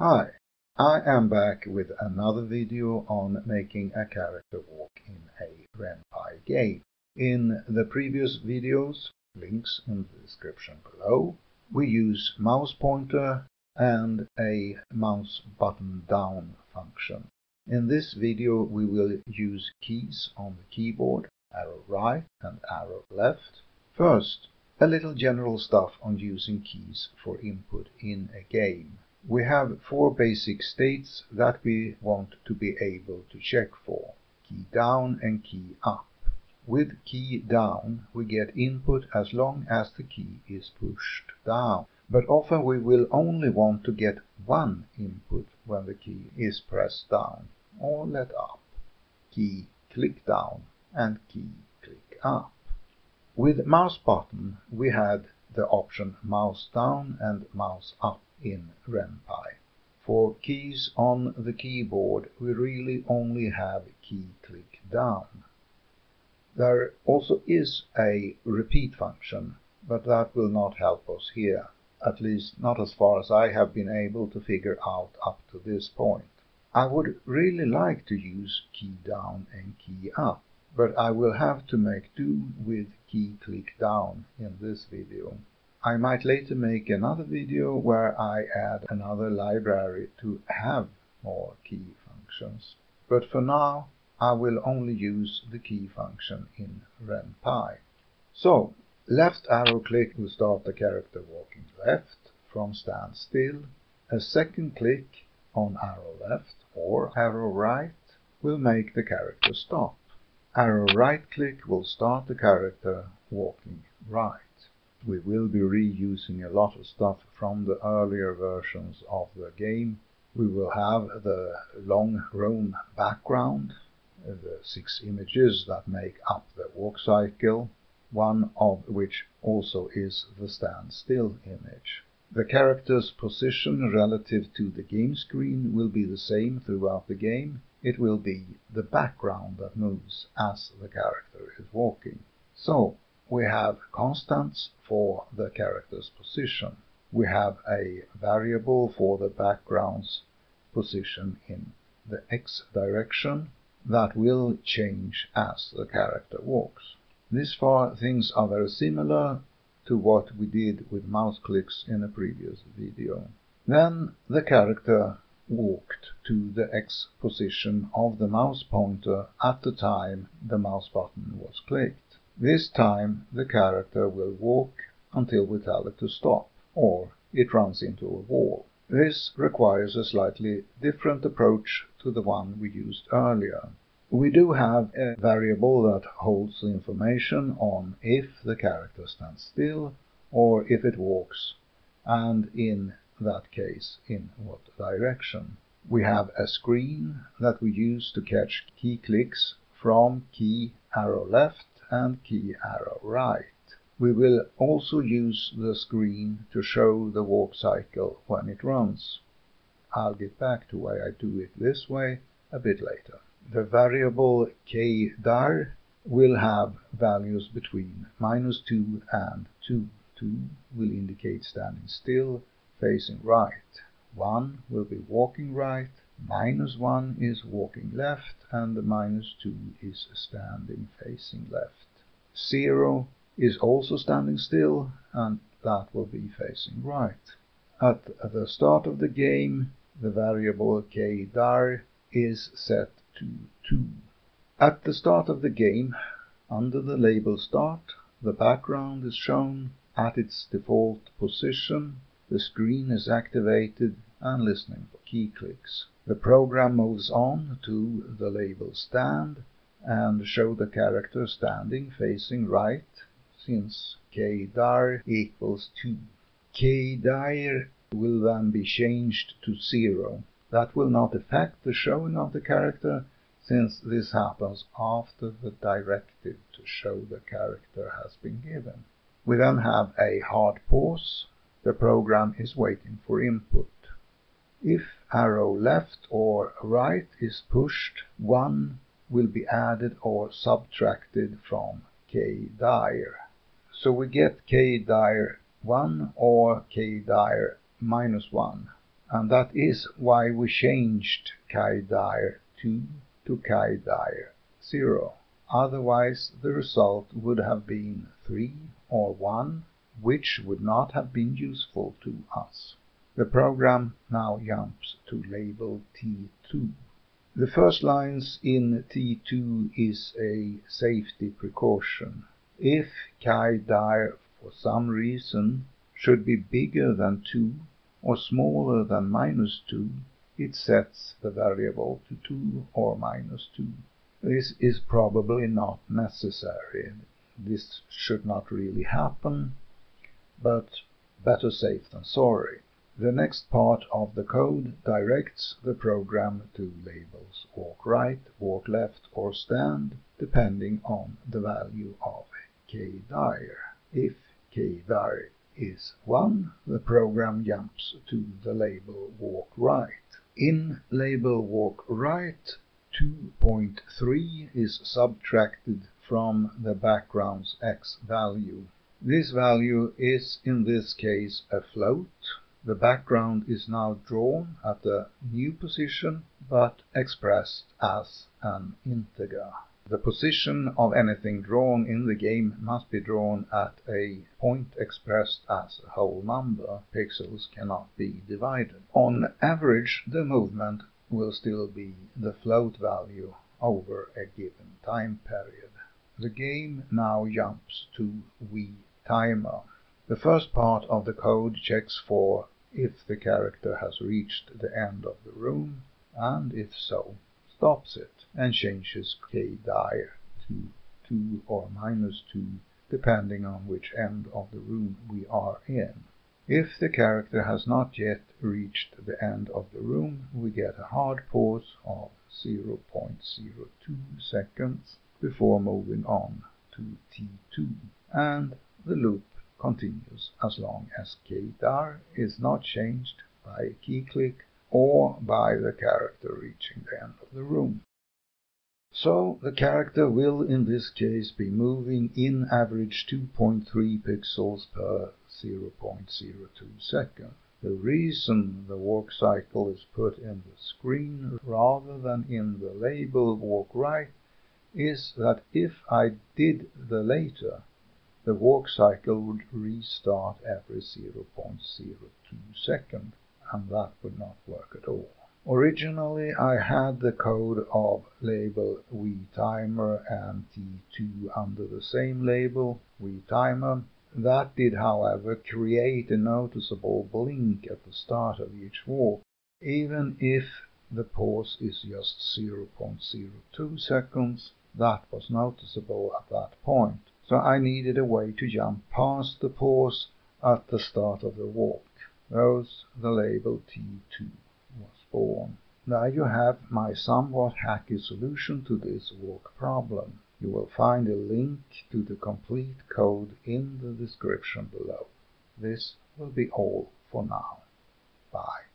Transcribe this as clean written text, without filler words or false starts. Hi, I am back with another video on making a character walk in a Ren'Py game. In the previous videos, links in the description below, we use mouse pointer and a mouse button down function. In this video we will use keys on the keyboard, arrow right and arrow left. First, a little general stuff on using keys for input in a game. We have four basic states that we want to be able to check for: key down and key up. With key down we get input as long as the key is pushed down, but often we will only want to get one input when the key is pressed down or let up: key click down and key click up. With mouse button we had the option mouse down and mouse up in Ren'Py. For keys on the keyboard we really only have key click down. There also is a repeat function, but that will not help us here, at least not as far as I have been able to figure out up to this point. I would really like to use key down and key up, but I will have to make do with key click down in this video. I might later make another video where I add another library to have more key functions, but for now I will only use the key function in Ren'Py. So, left arrow click will start the character walking left from standstill. A second click on arrow left or arrow right will make the character stop. Arrow right click will start the character walking right. We will be reusing a lot of stuff from the earlier versions of the game. We will have the long roam background, the 6 images that make up the walk cycle, one of which also is the standstill image. The character's position relative to the game screen will be the same throughout the game. It will be the background that moves as the character is walking. So, we have constants for the character's position. We have a variable for the background's position in the X direction that will change as the character walks. This far, things are very similar to what we did with mouse clicks in a previous video. Then the character walked to the X position of the mouse pointer at the time the mouse button was clicked. This time the character will walk until we tell it to stop, or it runs into a wall. This requires a slightly different approach to the one we used earlier. We do have a variable that holds the information on if the character stands still or if it walks, and in that case in what direction. We have a screen that we use to catch key clicks from key arrow left and key arrow right. We will also use the screen to show the walk cycle when it runs. I'll get back to why I do it this way a bit later. The variable kdir will have values between -2 and 2. 2 will indicate standing still, facing right. 1 will be walking right, -1 is walking left, and -2 is standing facing left. 0 is also standing still, and that will be facing right. At the start of the game, the variable kdir is set to 2. At the start of the game, under the label start, the background is shown at its default position, the screen is activated and listening for key clicks. The program moves on to the label stand and show the character standing facing right, since kdir equals 2. Kdir will then be changed to 0. That will not affect the showing of the character, since this happens after the directive to show the character has been given. We then have a hard pause. The program is waiting for input. If arrow left or right is pushed, 1 will be added or subtracted from kdir. So we get kdir 1 or kdir -1. And that is why we changed KDIR 2 to KDIR 0. Otherwise the result would have been 3 or 1, which would not have been useful to us. The program now jumps to label T2. The first lines in T2 is a safety precaution. If KDIR for some reason should be bigger than 2 or smaller than -2, it sets the variable to 2 or -2. This is probably not necessary. This should not really happen, but better safe than sorry. The next part of the code directs the program to labels walk right, walk left, or stand, depending on the value of KDIR. If KDIR is 1, the program jumps to the label walk right. In label walk right, 2.3 is subtracted from the background's X value. This value is in this case a float. The background is now drawn at a new position, but expressed as an integer. The position of anything drawn in the game must be drawn at a point expressed as a whole number. Pixels cannot be divided. On average, the movement will still be the float value over a given time period. The game now jumps to we timer. The first part of the code checks for if the character has reached the end of the room, and if so, stops it and changes KDIR to 2 or -2 depending on which end of the room we are in. If the character has not yet reached the end of the room, we get a hard pause of 0.02 seconds before moving on to T2, and the loop continues as long as KDIR is not changed by a key click or by the character reaching the end of the room. So the character will in this case be moving in average 2.3 pixels per 0.02 second. The reason the walk cycle is put in the screen rather than in the label walk right is that if I did the later, the walk cycle would restart every 0.02 second, and that would not work at all. Originally I had the code of label WeTimer and T2 under the same label, WeTimer. That did, however, create a noticeable blink at the start of each walk, even if the pause is just 0.02 seconds. That was noticeable at that point. So I needed a way to jump past the pause at the start of the walk. Thus the label T2 was born. Now you have my somewhat hacky solution to this walk problem. You will find a link to the complete code in the description below. This will be all for now. Bye.